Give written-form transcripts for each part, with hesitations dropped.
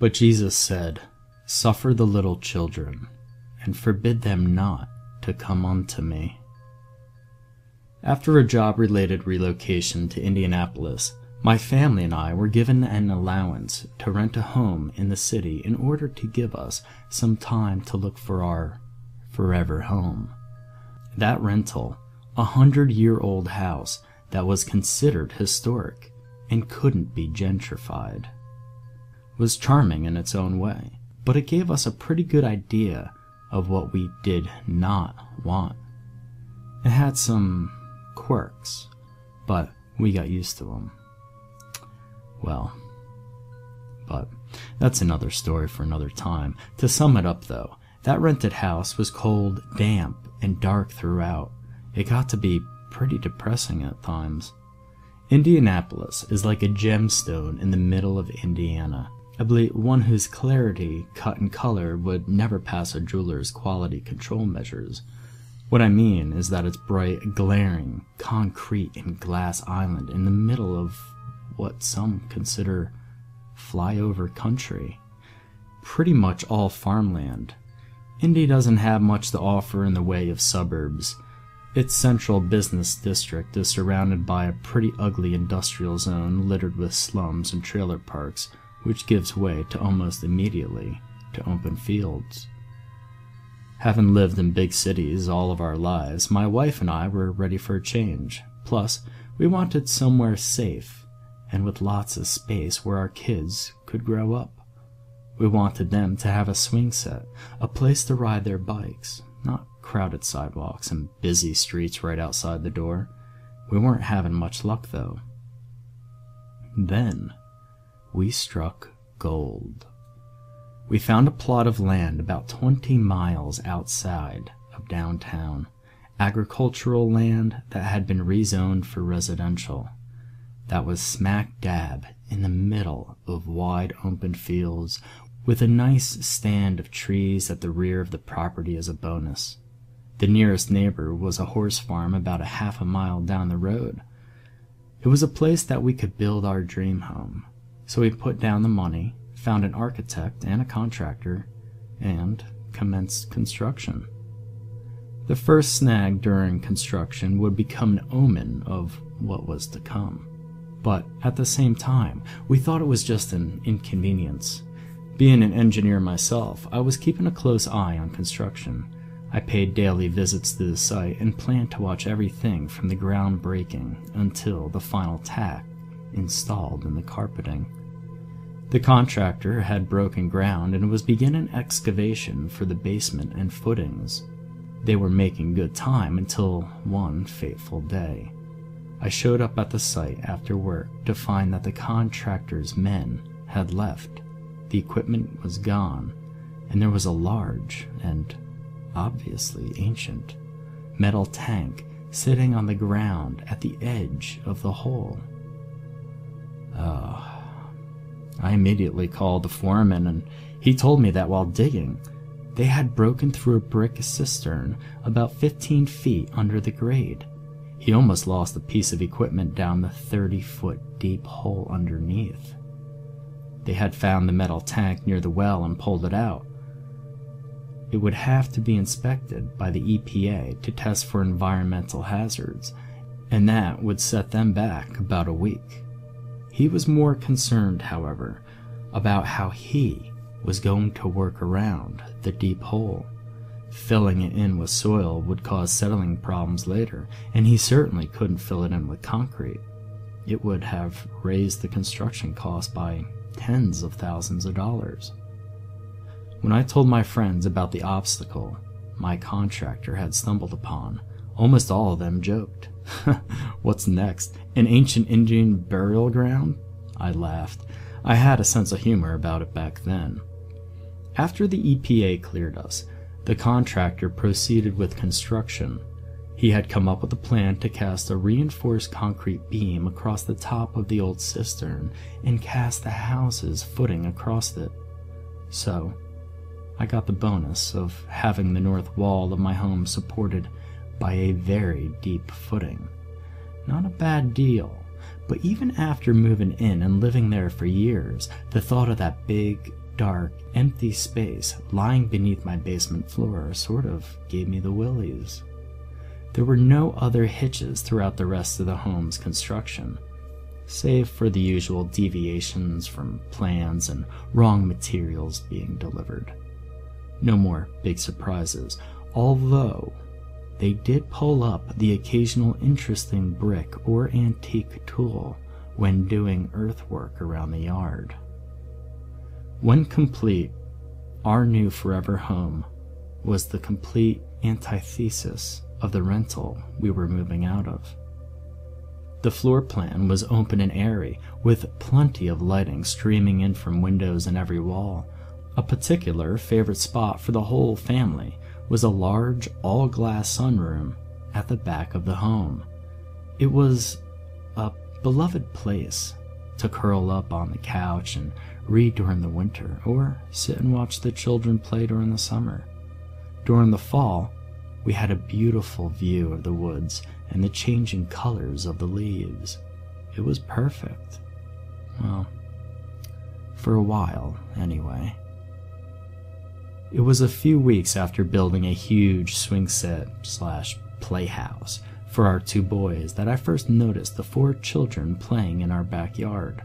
But Jesus said, Suffer the little children, and forbid them not to come unto me. After a job-related relocation to Indianapolis, my family and I were given an allowance to rent a home in the city in order to give us some time to look for our forever home. That rental, a 100-year-old house that was considered historic and couldn't be gentrified, was charming in its own way, but it gave us a pretty good idea of what we did not want. It had some quirks, but we got used to them. Well, but that's another story for another time. To sum it up though, that rented house was cold, damp, and dark throughout. It got to be pretty depressing at times. Indianapolis is like a gemstone in the middle of Indiana. I believe one whose clarity, cut, and color would never pass a jeweler's quality control measures. What I mean is that it's bright, glaring, concrete and glass island in the middle of what some consider flyover country. Pretty much all farmland. Indy doesn't have much to offer in the way of suburbs. Its central business district is surrounded by a pretty ugly industrial zone littered with slums and trailer parks, which gives way to almost immediately to open fields. Having lived in big cities all of our lives, my wife and I were ready for a change. Plus, we wanted somewhere safe and with lots of space where our kids could grow up. We wanted them to have a swing set, a place to ride their bikes, not crowded sidewalks and busy streets right outside the door. We weren't having much luck though. Then we struck gold. We found a plot of land about 20 miles outside of downtown, agricultural land that had been rezoned for residential, that was smack dab in the middle of wide open fields, with a nice stand of trees at the rear of the property as a bonus. The nearest neighbor was a horse farm about a half a mile down the road. It was a place that we could build our dream home, so we put down the money, found an architect and a contractor, and commenced construction. The first snag during construction would become an omen of what was to come, but at the same time, we thought it was just an inconvenience. Being an engineer myself, I was keeping a close eye on construction. I paid daily visits to the site and planned to watch everything from the groundbreaking until the final tack installed in the carpeting. The contractor had broken ground and was beginning excavation for the basement and footings. They were making good time until one fateful day. I showed up at the site after work to find that the contractor's men had left, the equipment was gone, and there was a large and obviously ancient metal tank sitting on the ground at the edge of the hole. I immediately called the foreman, and he told me that while digging, they had broken through a brick cistern about 15 feet under the grade. He almost lost a piece of equipment down the 30-foot deep hole underneath. They had found the metal tank near the well and pulled it out. It would have to be inspected by the EPA to test for environmental hazards, and that would set them back about a week. He was more concerned, however, about how he was going to work around the deep hole. Filling it in with soil would cause settling problems later, and he certainly couldn't fill it in with concrete. It would have raised the construction cost by tens of thousands of dollars. When I told my friends about the obstacle my contractor had stumbled upon, almost all of them joked. What's next? An ancient Indian burial ground? I laughed. I had a sense of humor about it back then. After the EPA cleared us, the contractor proceeded with construction. He had come up with a plan to cast a reinforced concrete beam across the top of the old cistern and cast the house's footing across it. So, I got the bonus of having the north wall of my home supported by a very deep footing. Not a bad deal, but even after moving in and living there for years, the thought of that big, dark, empty space lying beneath my basement floor sort of gave me the willies. There were no other hitches throughout the rest of the home's construction, save for the usual deviations from plans and wrong materials being delivered. No more big surprises, although they did pull up the occasional interesting brick or antique tool when doing earthwork around the yard. When complete, our new forever home was the complete antithesis of the rental we were moving out of. The floor plan was open and airy, with plenty of lighting streaming in from windows in every wall. A particular favorite spot for the whole family was a large all-glass sunroom at the back of the home. It was a beloved place to curl up on the couch and read during the winter, or sit and watch the children play during the summer. During the fall, we had a beautiful view of the woods and the changing colors of the leaves. It was perfect. Well, for a while, anyway. It was a few weeks after building a huge swing set / playhouse for our two boys that I first noticed the four children playing in our backyard.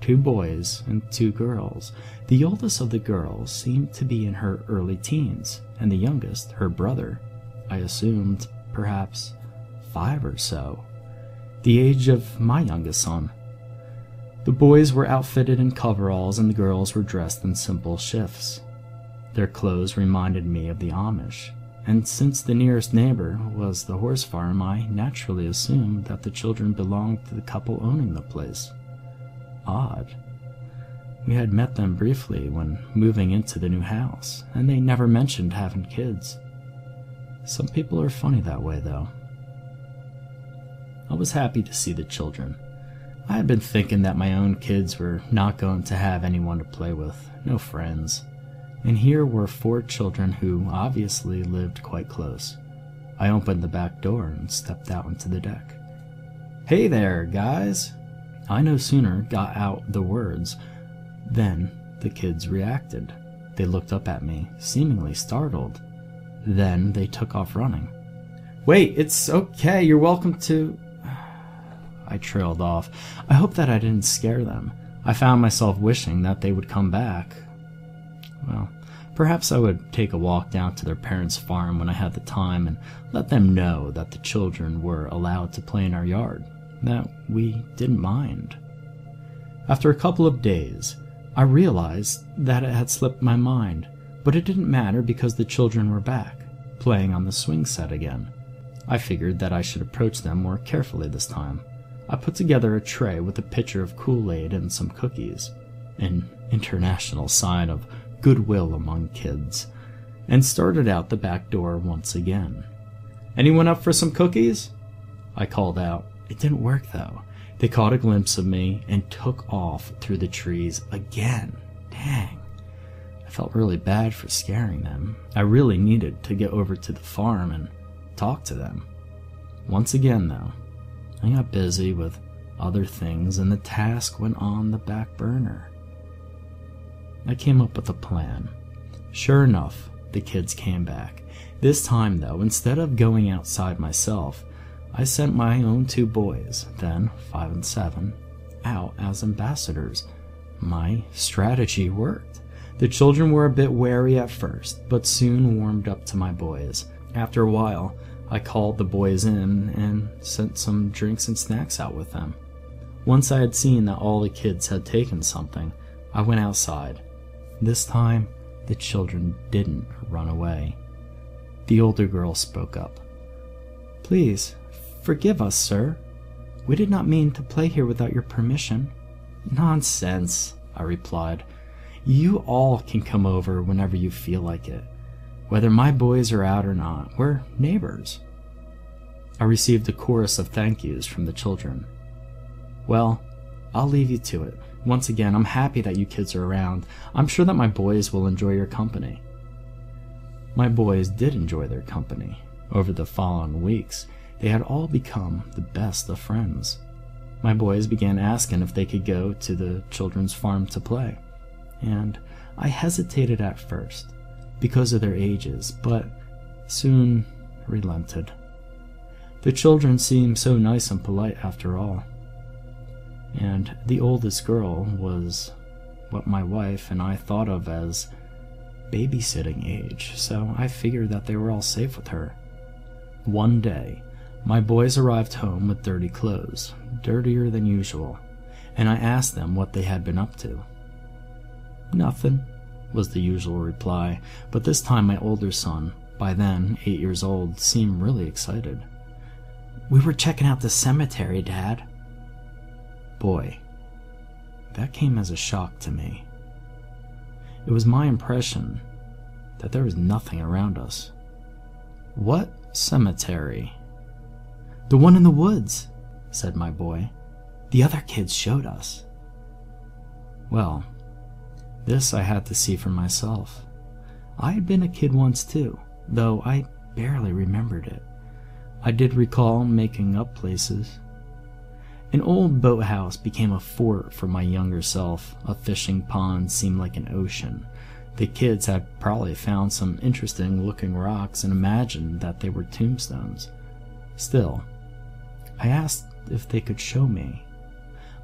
2 boys and 2 girls. The oldest of the girls seemed to be in her early teens, and the youngest, her brother, I assumed, perhaps 5 or so, the age of my youngest son. The boys were outfitted in coveralls and the girls were dressed in simple shifts. Their clothes reminded me of the Amish, and since the nearest neighbor was the horse farm, I naturally assumed that the children belonged to the couple owning the place. Odd. We had met them briefly when moving into the new house, and they never mentioned having kids. Some people are funny that way, though. I was happy to see the children. I had been thinking that my own kids were not going to have anyone to play with, no friends. And here were 4 children who obviously lived quite close. I opened the back door and stepped out into the deck. "Hey there, guys!" I no sooner got out the words than the kids reacted. They looked up at me, seemingly startled. Then they took off running. "Wait, it's okay, you're welcome to..." I trailed off. I hope that I didn't scare them. I found myself wishing that they would come back. Well, perhaps I would take a walk down to their parents' farm when I had the time and let them know that the children were allowed to play in our yard, that we didn't mind. After a couple of days, I realized that it had slipped my mind, but it didn't matter because the children were back, playing on the swing set again. I figured that I should approach them more carefully this time. I put together a tray with a pitcher of Kool-Aid and some cookies, an international sign of goodwill among kids, and started out the back door once again. "Anyone up for some cookies?" I called out. It didn't work, though. They caught a glimpse of me and took off through the trees again. Dang. I felt really bad for scaring them. I really needed to get over to the farm and talk to them. Once again, though, I got busy with other things and the task went on the back burner. I came up with a plan. Sure enough, the kids came back. This time, though, instead of going outside myself, I sent my own 2 boys, then 5 and 7, out as ambassadors. My strategy worked. The children were a bit wary at first, but soon warmed up to my boys. After a while, I called the boys in and sent some drinks and snacks out with them. Once I had seen that all the kids had taken something, I went outside. This time, the children didn't run away. The older girl spoke up. "Please, forgive us, sir. We did not mean to play here without your permission." "Nonsense," I replied. "You all can come over whenever you feel like it. Whether my boys are out or not, we're neighbors." I received a chorus of thank yous from the children. "Well, I'll leave you to it. Once again, I'm happy that you kids are around. I'm sure that my boys will enjoy your company." My boys did enjoy their company. Over the following weeks, they had all become the best of friends. My boys began asking if they could go to the children's farm to play, and I hesitated at first because of their ages, but soon relented. The children seemed so nice and polite after all, and the oldest girl was what my wife and I thought of as babysitting age, so I figured that they were all safe with her. One day, my boys arrived home with dirty clothes, dirtier than usual, and I asked them what they had been up to. "Nothing," was the usual reply, but this time my older son, by then 8 years old, seemed really excited. "We were checking out the cemetery, Dad." Boy, that came as a shock to me. It was my impression that there was nothing around us. "What cemetery?" "The one in the woods," said my boy. "The other kids showed us." Well, this I had to see for myself. I had been a kid once too, though I barely remembered it. I did recall making up places. An old boathouse became a fort for my younger self. A fishing pond seemed like an ocean. The kids had probably found some interesting looking rocks and imagined that they were tombstones. Still, I asked if they could show me.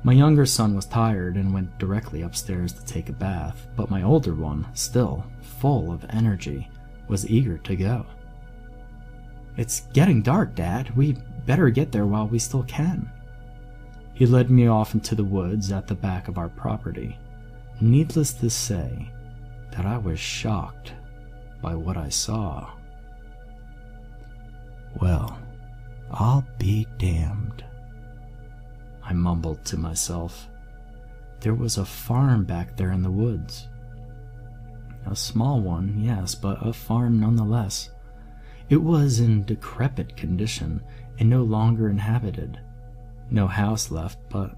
My younger son was tired and went directly upstairs to take a bath, but my older one, still full of energy, was eager to go. "It's getting dark, Dad. We better get there while we still can." He led me off into the woods at the back of our property. Needless to say that I was shocked by what I saw. "Well, I'll be damned," I mumbled to myself. There was a farm back there in the woods. A small one, yes, but a farm nonetheless. It was in decrepit condition and no longer inhabited. No house left, but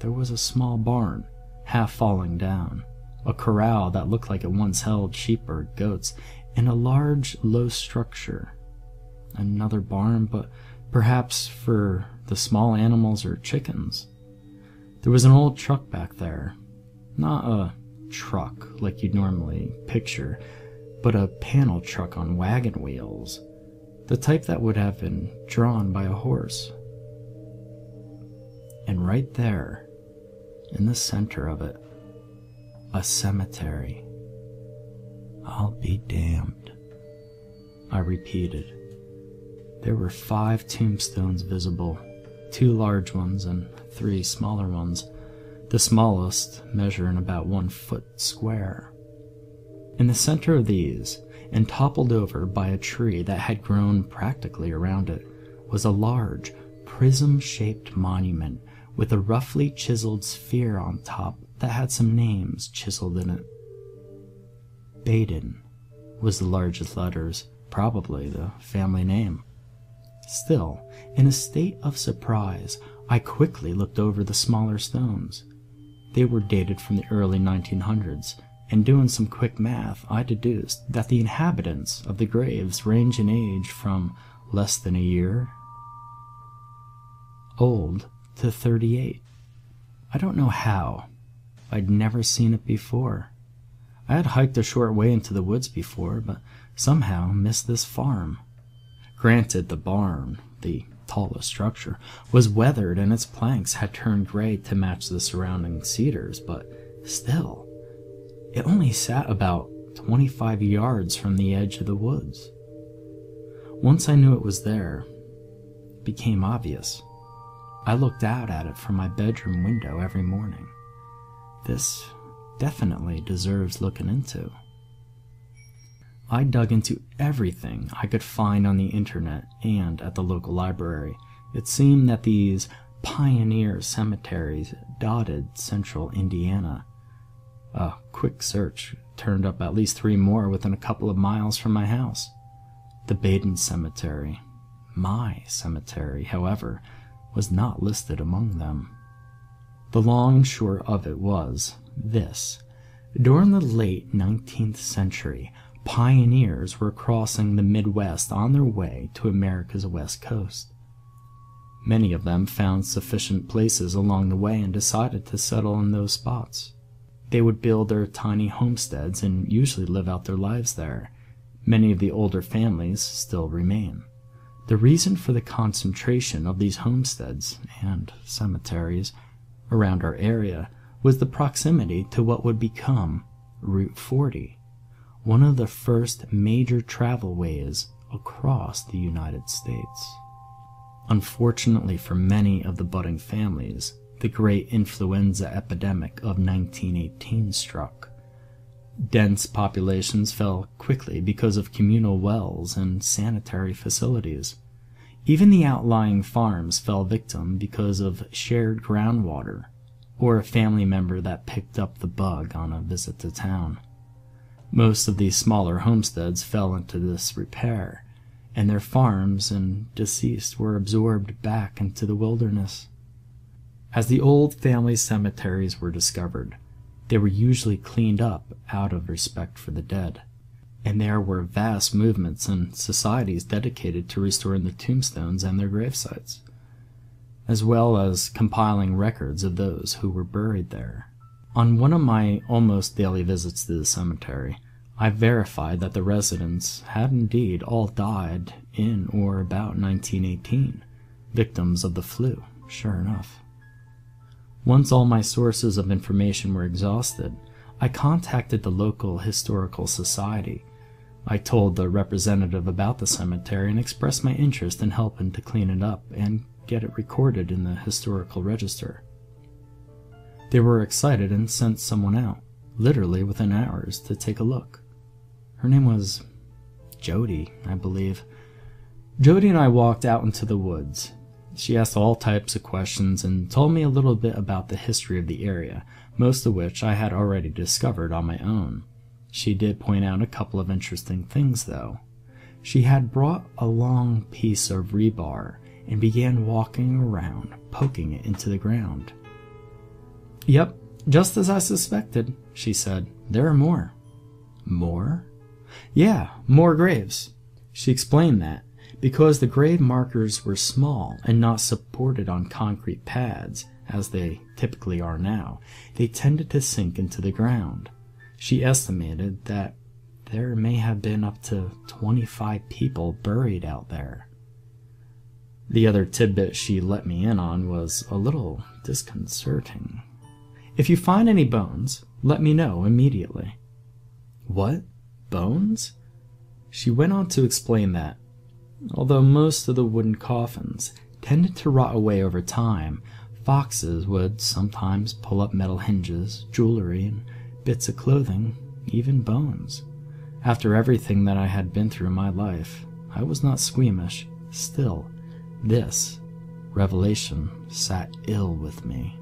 there was a small barn, half falling down, a corral that looked like it once held sheep or goats, and a large, low structure. Another barn, but perhaps for the small animals or chickens. There was an old truck back there. Not a truck like you'd normally picture, but a panel truck on wagon wheels, the type that would have been drawn by a horse. And right there, in the center of it, a cemetery. "I'll be damned," I repeated. There were 5 tombstones visible, 2 large ones and 3 smaller ones, the smallest measuring about 1 foot square. In the center of these, and toppled over by a tree that had grown practically around it, was a large, prism-shaped monument with a roughly chiseled sphere on top that had some names chiseled in it. Baden was the largest letters, probably the family name. Still, in a state of surprise, I quickly looked over the smaller stones. They were dated from the early 1900s, and doing some quick math, I deduced that the inhabitants of the graves range in age from less than a year old to 38. I don't know how. I'd never seen it before. I had hiked a short way into the woods before, but somehow missed this farm. Granted, the barn, the tallest structure, was weathered and its planks had turned gray to match the surrounding cedars, but still, it only sat about 25 yards from the edge of the woods. Once I knew it was there, it became obvious. I looked out at it from my bedroom window every morning. This definitely deserves looking into. I dug into everything I could find on the internet and at the local library. It seemed that these pioneer cemeteries dotted central Indiana. A quick search turned up at least 3 more within a couple of miles from my house. The Baden Cemetery, my cemetery, however, was not listed among them. The long and short of it was this. During the late 19th century, pioneers were crossing the Midwest on their way to America's west coast. Many of them found sufficient places along the way and decided to settle in those spots. They would build their tiny homesteads and usually live out their lives there. Many of the older families still remain. The reason for the concentration of these homesteads and cemeteries around our area was the proximity to what would become Route 40, one of the first major travel ways across the United States. Unfortunately for many of the budding families, the great influenza epidemic of 1918 struck. Dense populations fell quickly because of communal wells and sanitary facilities. Even the outlying farms fell victim because of shared groundwater, or a family member that picked up the bug on a visit to town. Most of these smaller homesteads fell into disrepair, and their farms and deceased were absorbed back into the wilderness. As the old family cemeteries were discovered, they were usually cleaned up out of respect for the dead, and there were vast movements and societies dedicated to restoring the tombstones and their gravesites, as well as compiling records of those who were buried there. On one of my almost daily visits to the cemetery, I verified that the residents had indeed all died in or about 1918, victims of the flu, sure enough. Once all my sources of information were exhausted, I contacted the local historical society. I told the representative about the cemetery and expressed my interest in helping to clean it up and get it recorded in the historical register. They were excited and sent someone out, literally within hours, to take a look. Her name was Jody, I believe. Jody and I walked out into the woods. She asked all types of questions and told me a little bit about the history of the area, most of which I had already discovered on my own. She did point out a couple of interesting things, though. She had brought a long piece of rebar and began walking around, poking it into the ground. "Yep, just as I suspected," she said. "There are more." "More?" "Yeah, more graves." She explained that because the grave markers were small and not supported on concrete pads, as they typically are now, they tended to sink into the ground. She estimated that there may have been up to 25 people buried out there. The other tidbit she let me in on was a little disconcerting. "If you find any bones, let me know immediately." "What? Bones?" She went on to explain that, although most of the wooden coffins tended to rot away over time, foxes would sometimes pull up metal hinges, jewelry, and bits of clothing, even bones. After everything that I had been through in my life, I was not squeamish. Still, this revelation sat ill with me.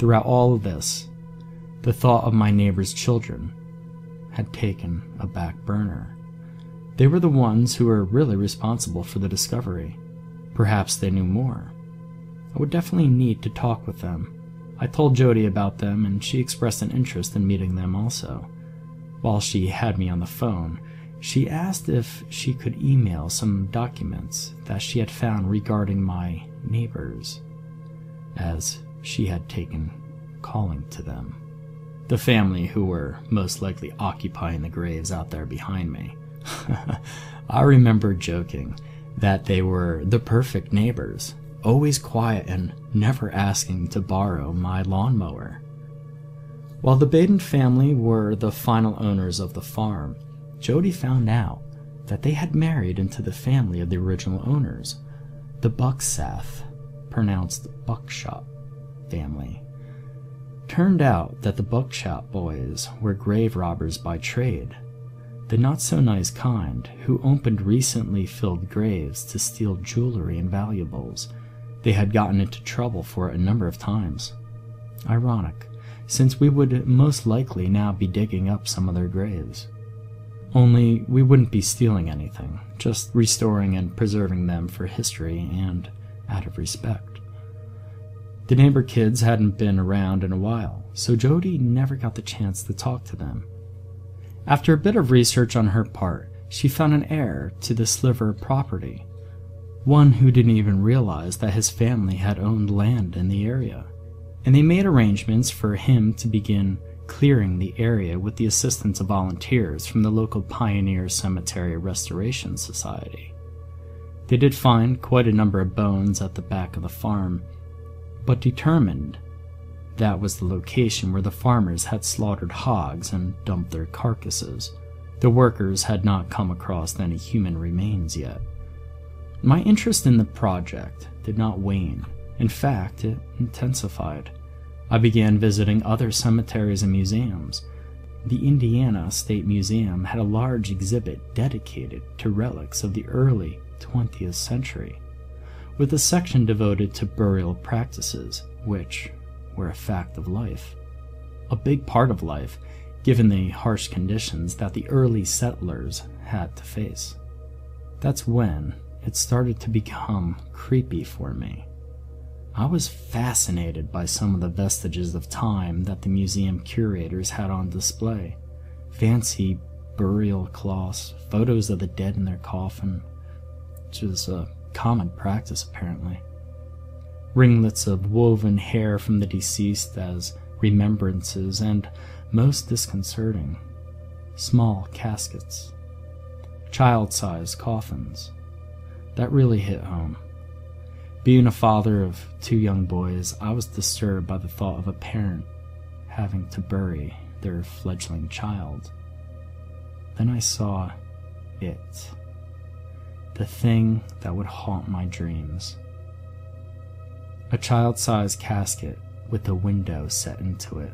Throughout all of this, the thought of my neighbor's children had taken a back burner. They were the ones who were really responsible for the discovery. Perhaps they knew more. I would definitely need to talk with them. I told Jody about them, and she expressed an interest in meeting them also. While she had me on the phone, she asked if she could email some documents that she had found regarding my neighbors, as she had taken calling to them, the family who were most likely occupying the graves out there behind me. I remember joking that they were the perfect neighbors, always quiet and never asking to borrow my lawnmower. While the Baden family were the final owners of the farm, Jody found out that they had married into the family of the original owners, the Bucksath, pronounced Buckshot, family. Turned out that the Buckshot boys were grave robbers by trade, the not-so-nice kind who opened recently filled graves to steal jewelry and valuables. They had gotten into trouble for it a number of times. Ironic, since we would most likely now be digging up some of their graves. Only we wouldn't be stealing anything, just restoring and preserving them for history and out of respect. The neighbor kids hadn't been around in a while, so Jody never got the chance to talk to them. After a bit of research on her part, she found an heir to the Sliver property, one who didn't even realize that his family had owned land in the area. and they made arrangements for him to begin clearing the area with the assistance of volunteers from the local Pioneer Cemetery Restoration Society. They did find quite a number of bones at the back of the farm, but determined that was the location where the farmers had slaughtered hogs and dumped their carcasses. The workers had not come across any human remains yet. My interest in the project did not wane. In fact, it intensified. I began visiting other cemeteries and museums. The Indiana State Museum had a large exhibit dedicated to relics of the early 20th century, with a section devoted to burial practices, which were a fact of life. A big part of life, given the harsh conditions that the early settlers had to face. That's when it started to become creepy for me. I was fascinated by some of the vestiges of time that the museum curators had on display. Fancy burial cloths, photos of the dead in their coffin, which is a common practice apparently. Ringlets of woven hair from the deceased as remembrances, and, most disconcerting, small caskets. Child-sized coffins. That really hit home. Being a father of 2 young boys, I was disturbed by the thought of a parent having to bury their fledgling child. Then I saw it, the thing that would haunt my dreams. A child-sized casket with a window set into it,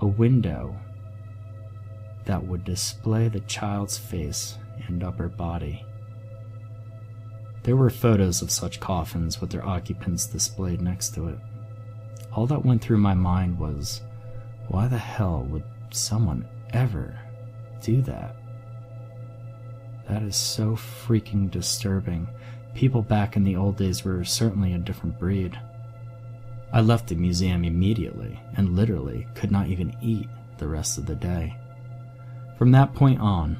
a window that would display the child's face and upper body. There were photos of such coffins with their occupants displayed next to it. All that went through my mind was, why the hell would someone ever do that? That is so freaking disturbing. People back in the old days were certainly a different breed. I left the museum immediately and literally could not even eat the rest of the day. From that point on,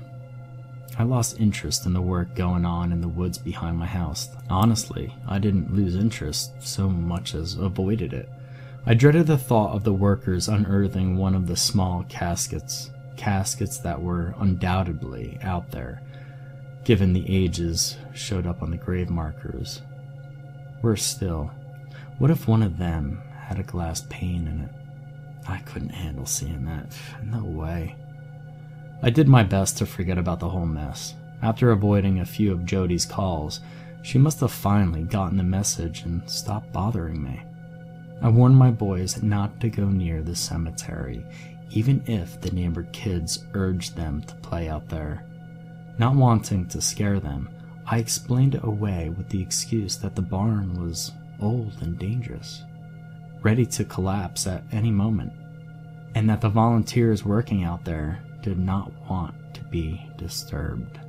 I lost interest in the work going on in the woods behind my house. Honestly, I didn't lose interest so much as avoided it. I dreaded the thought of the workers unearthing one of the small caskets that were undoubtedly out there, given the ages showed up on the grave markers. Worse still, what if one of them had a glass pane in it? I couldn't handle seeing that. No way. I did my best to forget about the whole mess. After avoiding a few of Jody's calls, she must have finally gotten the message and stopped bothering me. I warned my boys not to go near the cemetery, even if the neighbor kids urged them to play out there. Not wanting to scare them, I explained it away with the excuse that the barn was old and dangerous, ready to collapse at any moment, and that the volunteers working out there did not want to be disturbed.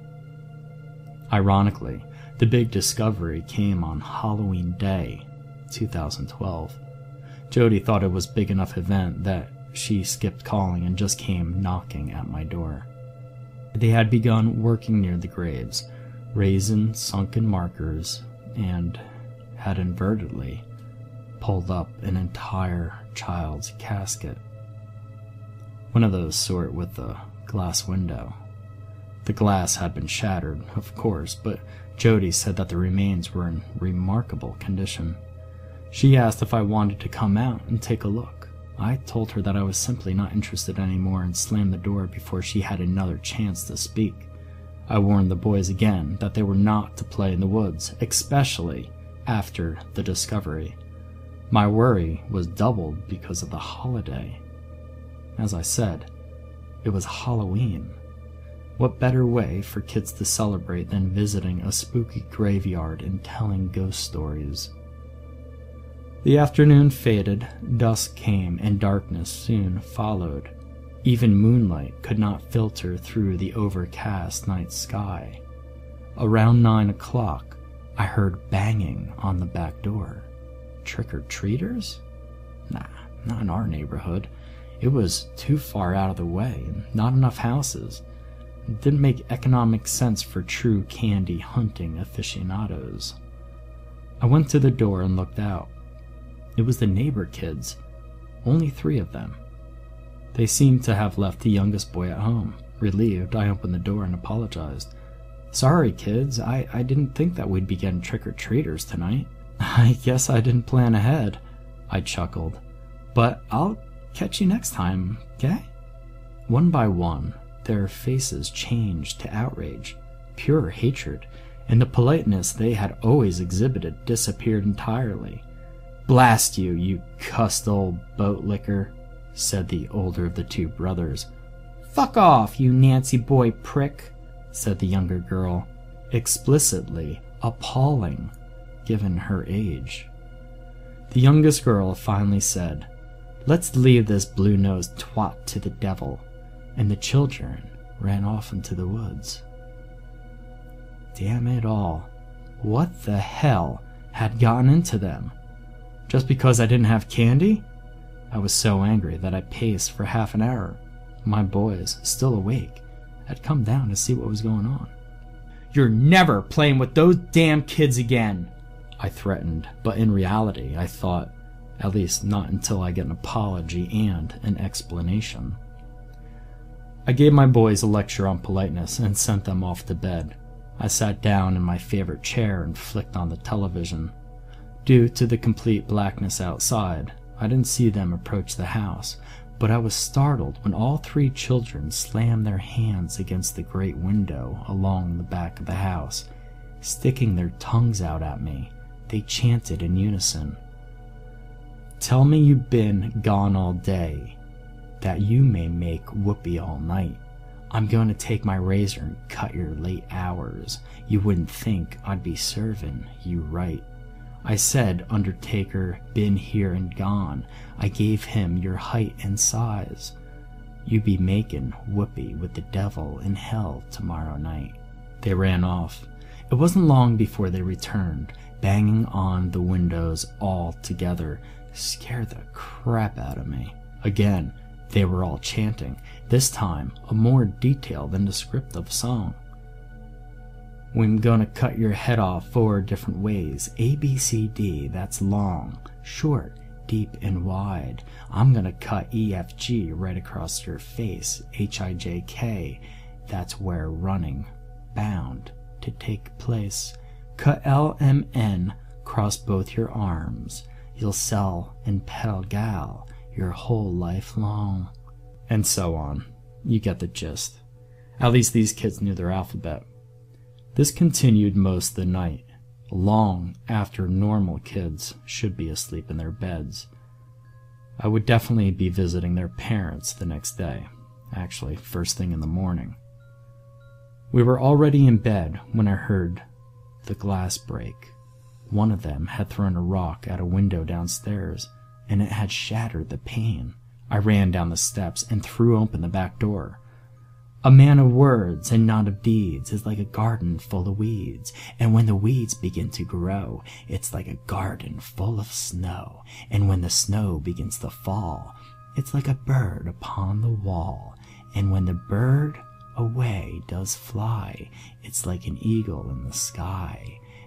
Ironically, the big discovery came on Halloween Day, 2012. Jody thought it was a big enough event that she skipped calling and just came knocking at my door. They had begun working near the graves, raising sunken markers, and had inadvertently pulled up an entire child's casket. One of those sort with a glass window. The glass had been shattered, of course, but Jody said that the remains were in remarkable condition. She asked if I wanted to come out and take a look. I told her that I was simply not interested anymore and slammed the door before she had another chance to speak. I warned the boys again that they were not to play in the woods, especially after the discovery. My worry was doubled because of the holiday. As I said, it was Halloween. What better way for kids to celebrate than visiting a spooky graveyard and telling ghost stories? The afternoon faded, dusk came, and darkness soon followed. Even moonlight could not filter through the overcast night sky. Around 9 o'clock, I heard banging on the back door. Trick-or-treaters? Nah, not in our neighborhood. It was too far out of the way, and not enough houses. It didn't make economic sense for true candy hunting aficionados. I went to the door and looked out. It was the neighbor kids, only 3 of them. They seemed to have left the youngest boy at home. Relieved, I opened the door and apologized. Sorry, kids, I didn't think that we'd be getting trick-or-treaters tonight. I guess I didn't plan ahead, I chuckled. But I'll catch you next time, okay? One by one, their faces changed to outrage, pure hatred, and the politeness they had always exhibited disappeared entirely. Blast you, you cussed old boat licker, said the older of the 2 brothers. Fuck off, you Nancy boy prick, said the younger girl, explicitly appalling given her age. The youngest girl finally said, Let's leave this blue-nosed twat to the devil, and the children ran off into the woods. Damn it all. What the hell had gotten into them? Just because I didn't have candy? I was so angry that I paced for half an hour. My boys, still awake, had come down to see what was going on. You're never playing with those damn kids again, I threatened, but in reality, I thought, at least not until I get an apology and an explanation. I gave my boys a lecture on politeness and sent them off to bed. I sat down in my favorite chair and flicked on the television. Due to the complete blackness outside, I didn't see them approach the house, but I was startled when all 3 children slammed their hands against the great window along the back of the house. Sticking their tongues out at me, they chanted in unison, Tell me you've been gone all day, that you may make whoopee all night. I'm going to take my razor and cut your late hours. You wouldn't think I'd be serving you right. I said, Undertaker, been here and gone. I gave him your height and size. You be making whoopee with the devil in hell tomorrow night. They ran off. It wasn't long before they returned, banging on the windows all together. Scared the crap out of me. Again, they were all chanting, this time a more detailed and descriptive song. We're gonna cut your head off 4 different ways, A, B, C, D, that's long, short, deep, and wide. I'm gonna cut E, F, G right across your face, H, I, J, K, that's where running, bound, to take place. Cut L, M, N, cross both your arms. You'll sell and peddle gal your whole life long. And so on. You get the gist. At least these kids knew their alphabet. This continued most of the night, long after normal kids should be asleep in their beds. I would definitely be visiting their parents the next day, actually first thing in the morning. We were already in bed when I heard the glass break. One of them had thrown a rock at a window downstairs, and it had shattered the pane. I ran down the steps and threw open the back door. A man of words and not of deeds is like a garden full of weeds, and when the weeds begin to grow, it's like a garden full of snow, and when the snow begins to fall, it's like a bird upon the wall, and when the bird away does fly, it's like an eagle in the sky,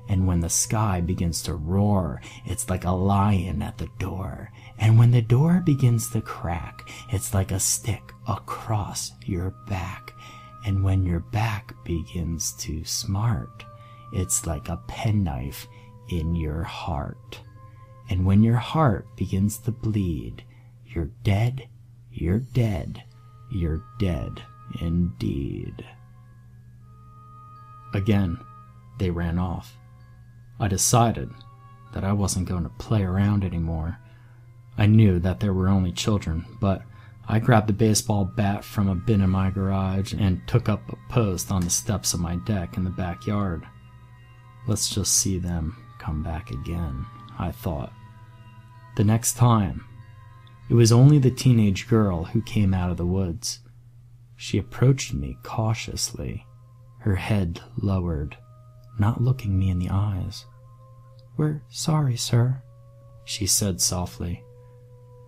and when the sky begins to roar, it's like a lion at the door, and when the door begins to crack, it's like a stick across your back, and when your back begins to smart, it's like a penknife in your heart, and when your heart begins to bleed, you're dead, you're dead, you're dead indeed. Again, they ran off. I decided that I wasn't going to play around anymore. I knew that there were only children, but I grabbed a baseball bat from a bin in my garage and took up a post on the steps of my deck in the backyard. Let's just see them come back again, I thought. The next time, it was only the teenage girl who came out of the woods. She approached me cautiously, her head lowered, not looking me in the eyes. "We're sorry, sir," she said softly.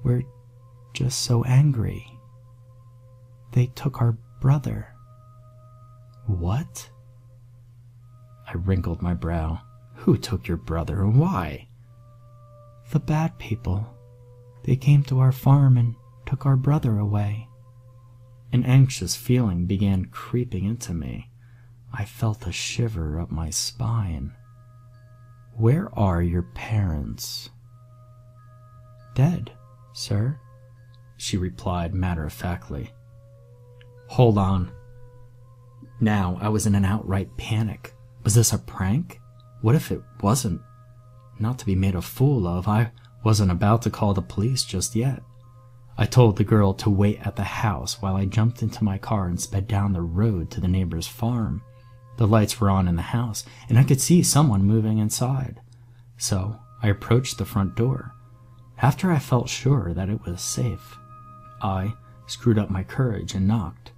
"We're just so angry. They took our brother." "What?" I wrinkled my brow. "Who took your brother and why?" the bad people. They came to our farm and took our brother away." An anxious feeling began creeping into me. I felt a shiver up my spine. "Where are your parents?" "Dead, sir," she replied matter-of-factly. Hold on. Now I was in an outright panic. Was this a prank? What if it wasn't? Not to be made a fool of, I wasn't about to call the police just yet. I told the girl to wait at the house while I jumped into my car and sped down the road to the neighbor's farm. The lights were on in the house, and I could see someone moving inside. So I approached the front door. After I felt sure that it was safe, I screwed up my courage and knocked.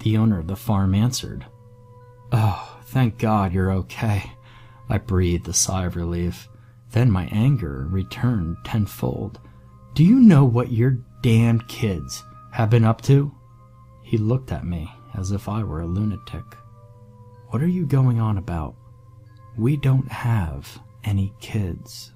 The owner of the farm answered. "Oh, thank God you're okay." I breathed a sigh of relief. Then my anger returned tenfold. "Do you know what your damned kids have been up to?" He looked at me as if I were a lunatic. "What are you going on about? We don't have any kids."